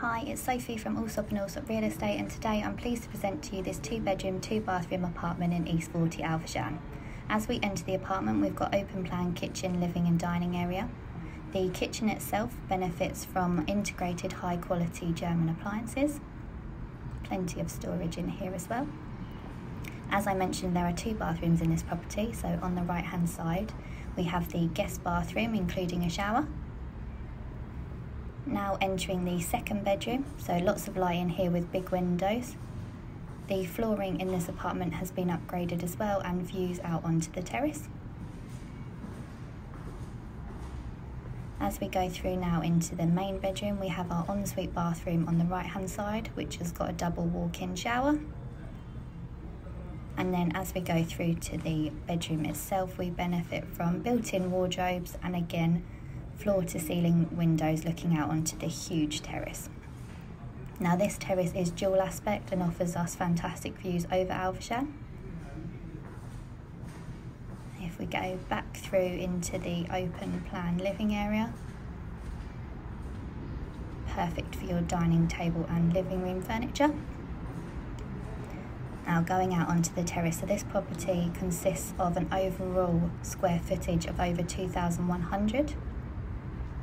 Hi, it's Sophie from Allsop & Allsop Real Estate, and today I'm pleased to present to you this 2-bedroom, 2-bathroom apartment in East 40, Alvishan. As we enter the apartment, we've got open plan kitchen, living and dining area. The kitchen itself benefits from integrated high quality German appliances. Plenty of storage in here as well. As I mentioned, there are 2 bathrooms in this property, so on the right hand side we have the guest bathroom including a shower. Now entering the 2nd bedroom, so lots of light in here with big windows. The flooring in this apartment has been upgraded as well, and views out onto the terrace. As we go through now into the main bedroom, we have our ensuite bathroom on the right hand side, which has got a double walk-in shower. And then as we go through to the bedroom itself, we benefit from built-in wardrobes and again floor to ceiling windows looking out onto the huge terrace. Now this terrace is dual aspect and offers us fantastic views over Alvishan. If we go back through into the open plan living area, perfect for your dining table and living room furniture. Now going out onto the terrace, so this property consists of an overall square footage of over 2,100.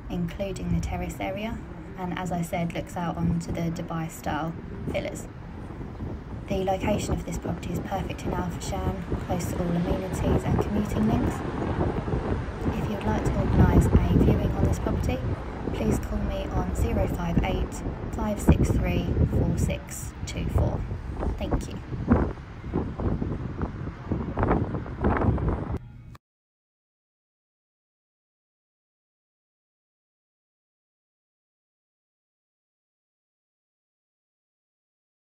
Including the terrace area, and as I said, looks out onto the Dubai style villas. The location of this property is perfect in Alvishan, close to all amenities and commuting links. If you'd like to organise a viewing on this property, please call me on 058 563 4624. Thank you.